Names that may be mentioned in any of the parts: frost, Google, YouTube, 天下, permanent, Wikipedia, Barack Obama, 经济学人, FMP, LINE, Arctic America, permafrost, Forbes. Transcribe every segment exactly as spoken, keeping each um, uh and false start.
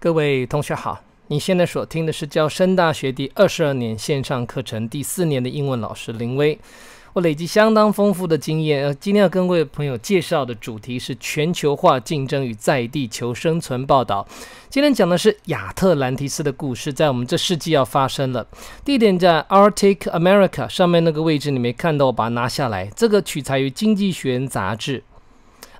各位同学好，你现在所听的是教升大学第二十二年线上课程第四年的英文老师林威。我累积相当丰富的经验，呃，今天要跟各位朋友介绍的主题是全球化竞争与在地求生存报道。今天讲的是亚特兰提斯的故事，在我们这世纪要发生了。地点在 Arctic America 上面那个位置，你没看到我把它拿下来。这个取材于《经济学人》杂志。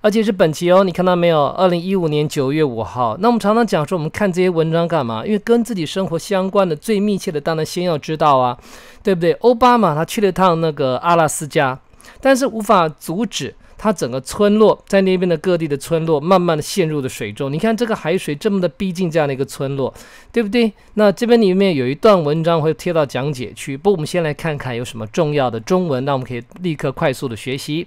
而且是本期哦，你看到没有？ 二零一五年九月五号。那我们常常讲说，我们看这些文章干嘛？因为跟自己生活相关的最密切的，当然先要知道啊，对不对？奥巴马他去了趟那个阿拉斯加，但是无法阻止他整个村落在那边的各地的村落，慢慢的陷入了水中。你看这个海水这么的逼近这样的一个村落，对不对？那这边里面有一段文章会贴到讲解区，不过我们先来看看有什么重要的中文，那我们可以立刻快速的学习。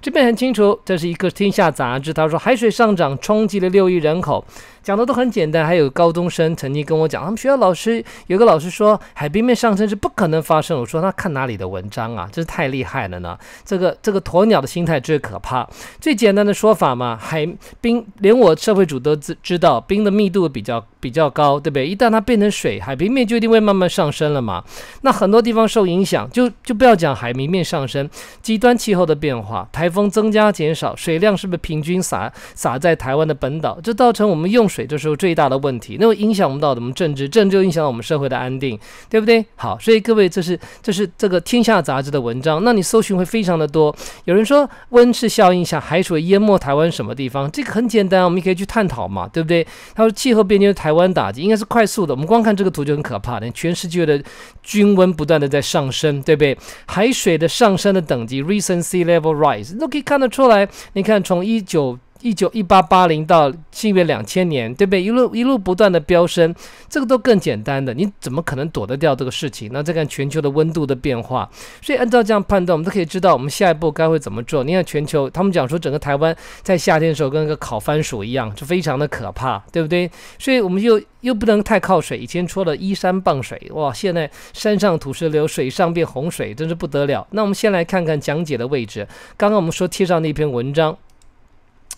这边很清楚，这是一个《天下》杂志，他说海水上涨冲击了六亿人口，讲的都很简单。还有高中生曾经跟我讲，他们学校老师有个老师说海平面上升是不可能发生。我说那看哪里的文章啊，真是太厉害了呢！这个这个鸵鸟的心态最可怕。最简单的说法嘛，海冰连我社会主都知知道，冰的密度比较比较高，对不对？一旦它变成水，海平面就一定会慢慢上升了嘛。那很多地方受影响，就就不要讲海平面上升，极端气候的变化，台风 风增加、减少，水量是不是平均洒洒在台湾的本岛？这造成我们用水这时候最大的问题，那会影响我们到我们政治，政治就影响到我们社会的安定，对不对？好，所以各位，这是这是这个《天下》杂志的文章，那你搜寻会非常的多。有人说温室效应下海水淹没台湾什么地方？这个很简单，我们可以去探讨嘛，对不对？他说气候变迁台湾打击应该是快速的，我们光看这个图就很可怕的，全世界的均温不断的在上升，对不对？海水的上升的等级 （recent sea level rise）。 都可以看得出来，你看从一九一九一八八零到近月两千年，对不对？一路一路不断的飙升，这个都更简单的，你怎么可能躲得掉这个事情？那再看全球的温度的变化，所以按照这样判断，我们都可以知道我们下一步该会怎么做。你看全球，他们讲说整个台湾在夏天的时候跟个烤番薯一样，就非常的可怕，对不对？所以我们又。 又不能太靠水，以前说了依山傍水，哇，现在山上土石流，水上变洪水，真是不得了。那我们先来看看讲解的位置。刚刚我们说贴上那篇文章，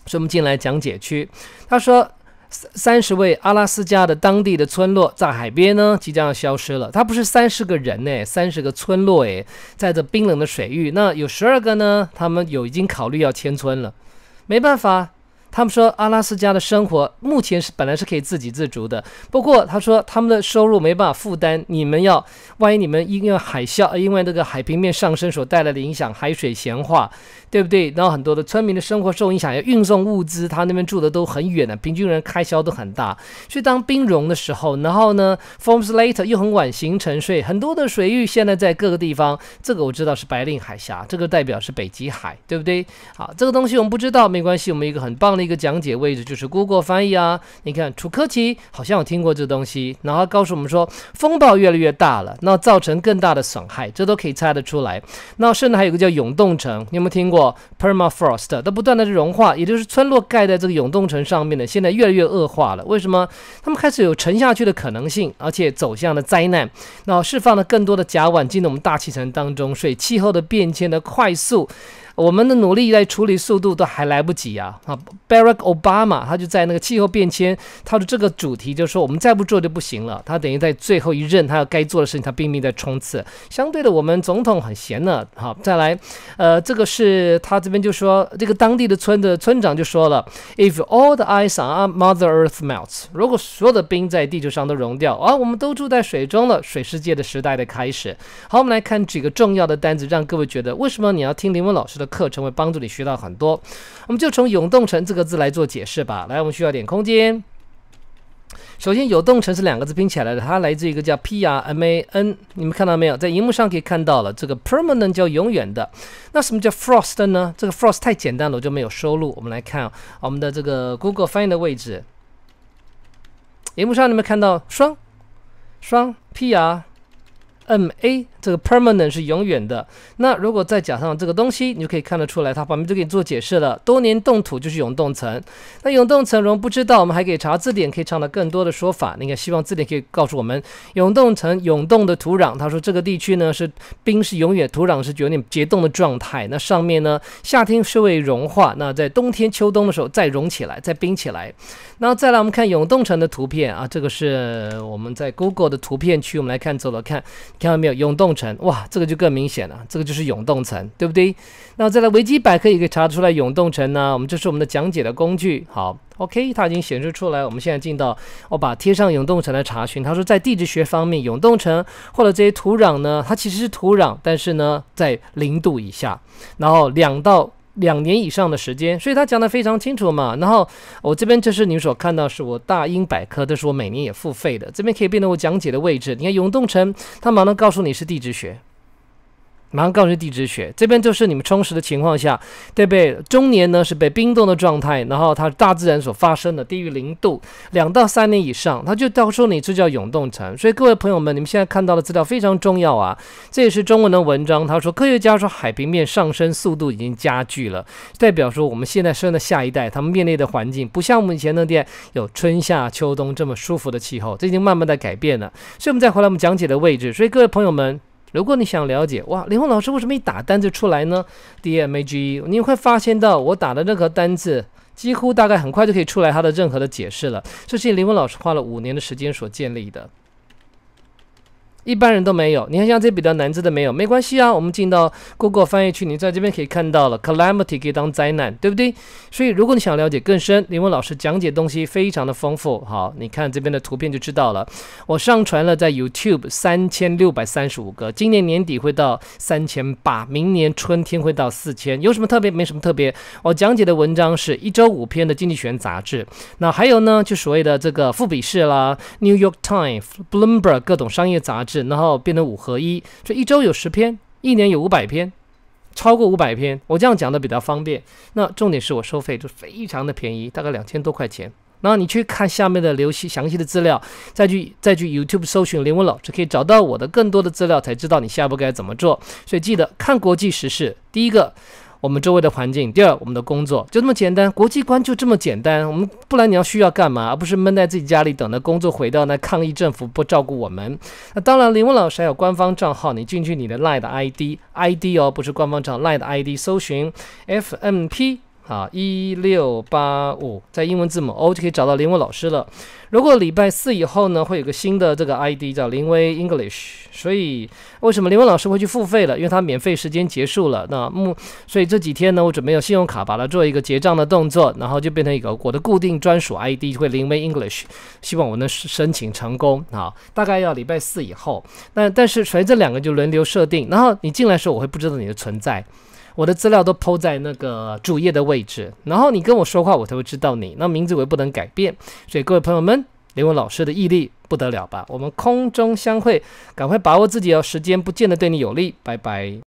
所以我们进来讲解区。他说，三十位阿拉斯加的当地的村落在海边呢，即将要消失了。它不是三十个人哎，三十个村落哎，在这冰冷的水域，那有十二个呢，他们有已经考虑要迁村了，没办法。 他们说，阿拉斯加的生活目前是本来是可以自给自足的，不过他说他们的收入没办法负担。你们要，万一你们因为海啸，因为那个海平面上升所带来的影响，海水咸化，对不对？然后很多的村民的生活受影响，要运送物资，他那边住的都很远的，平均人开销都很大。所以当冰融的时候，然后呢 ，forms later 又很晚形成，所以很多的水域现在在各个地方，这个我知道是白令海峡，这个代表是北极海，对不对？好，这个东西我们不知道没关系，我们一个很棒的。 一个讲解位置就是 Google 翻译啊，你看楚科奇好像有听过这东西，然后告诉我们说风暴越来越大了，那造成更大的损害，这都可以猜得出来。那甚至还有个叫永冻层，你有没有听过 permafrost？ 它不断的融化，也就是村落盖在这个永冻层上面的，现在越来越恶化了。为什么？他们开始有沉下去的可能性，而且走向了灾难。那释放了更多的甲烷进到我们大气层当中，所以气候的变迁的快速。 我们的努力在处理速度都还来不及啊！啊 ，Barack Obama 他就在那个气候变迁，他的这个主题就是说我们再不做就不行了。他等于在最后一任他要该做的事情，他拼命在冲刺。相对的，我们总统很闲呢。好，再来，呃，这个是他这边就说，这个当地的村的村长就说了 ，If all the ice on Mother Earth melts， 如果所有的冰在地球上都融掉啊，我们都住在水中了，水世界的时代的开始。好，我们来看几个重要的单词，让各位觉得为什么你要听林文老师的。 课程会帮助你学到很多，我们就从“永冻层”这个字来做解释吧。来，我们需要点空间。首先，“永冻层”是两个字拼起来的，它来自一个叫 P R M A N， 你们看到没有？在荧幕上可以看到了，这个 permanent 叫永远的。那什么叫 frost 呢？这个 frost 太简单了，我就没有收录。我们来看、哦、我们的这个 Google 翻译的位置，荧幕上你们看到霜霜 P R M A。这个 permanent 是永远的。那如果再加上这个东西，你就可以看得出来，它旁边就给你做解释了。多年冻土就是永冻层。那永冻层如果不知道，我们还可以查字典，可以查到更多的说法。那个希望字典可以告诉我们，永冻层永冻的土壤，他说这个地区呢是冰是永远，土壤是有点结冻的状态。那上面呢夏天是会融化，那在冬天秋冬的时候再融起来，再冰起来。然后再来我们看永冻层的图片啊，这个是我们在 Google 的图片区，我们来看走了看，看到没有永冻层？哇，这个就更明显了，这个就是永冻层，对不对？那再来维基百科也可以查出来永冻层呢。我们这是我们的讲解的工具，好。 OK， 它已经显示出来。我们现在进到，我把贴上永冻层来查询。他说，在地质学方面，永冻层或者这些土壤呢，它其实是土壤，但是呢，在零度以下，然后两到。 两年以上的时间，所以他讲得非常清楚嘛。然后我、哦、这边就是你所看到是我大英百科，这是我每年也付费的。这边可以变成我讲解的位置。你看永冻层，它马上告诉你是地质学，马上告诉你地质学。这边就是你们充实的情况下，对不对？中年呢是被冰冻的状态，然后它大自然所发生的低于零度，两到三年以上，它就告诉你这叫永冻层。所以各位朋友们，你们现在看到的资料非常重要啊。这也是中文的文章，他说科学家说海平面上升速度已经加剧了，代表说我们现在生的下一代，他们面对的环境不像我们以前那点有春夏秋冬这么舒服的气候，这已经慢慢的改变了。所以我们再回来我们讲解的位置，所以各位朋友们。 如果你想了解哇，林宏老师为什么一打单字出来呢 ？D M A G E， 你会发现到我打的任何单字，几乎大概很快就可以出来它的任何的解释了。这是林宏老师花了五年的时间所建立的，一般人都没有。你看像这比较难字的没有，没关系啊。我们进到 Google 翻译区，你在这边可以看到了 calamity 可以当灾难，对不对？所以如果你想了解更深，林宏老师讲解东西非常的丰富。好，你看这边的图片就知道了。我上传了在 YouTube 三千六百三十五个，今年年底会到三千八，明年春天会到四千。有什么特别？没什么特别。我讲解的文章是一周五篇的《经济学人》杂志，那还有呢，就所谓的这个富比士啦、New York Times、Bloomberg 各种商业杂志。 然后变成五合一，所以一周有十篇，一年有五百篇，超过五百篇，我这样讲的比较方便。那重点是我收费就非常的便宜，大概两千多块钱。然后你去看下面的留细详细的资料，再去再去 YouTube 搜寻林文老师，可以找到我的更多的资料，才知道你下一步该怎么做。所以记得看国际时事，第一个。 我们周围的环境，第二，我们的工作就这么简单，国际观就这么简单。我们不然你要需要干嘛？而不是闷在自己家里等着工作回到那抗议政府不照顾我们。那当然，林文老师还有官方账号，你进去你的 LINE 的 I D，I D 哦，不是官方账 ，LINE 的 I D 搜寻 F M P 啊一六八五，在英文字母 O 就可以找到林文老师了。如果礼拜四以后呢，会有个新的这个 I D 叫林威 English， 所以。 为什么林文老师会去付费了？因为他免费时间结束了。那目，所以这几天呢，我准备用信用卡把它做一个结账的动作，然后就变成一个我的固定专属 I D， 会林威 English。希望我能申请成功啊！大概要礼拜四以后。那但是随着两个就轮流设定，然后你进来的时候，我会不知道你的存在。 我的资料都 po 在那个主页的位置，然后你跟我说话，我才会知道你。那名字我也不能改变，所以各位朋友们，林文老师的毅力不得了吧？我们空中相会，赶快把握自己哦，时间不见得对你有利，拜拜。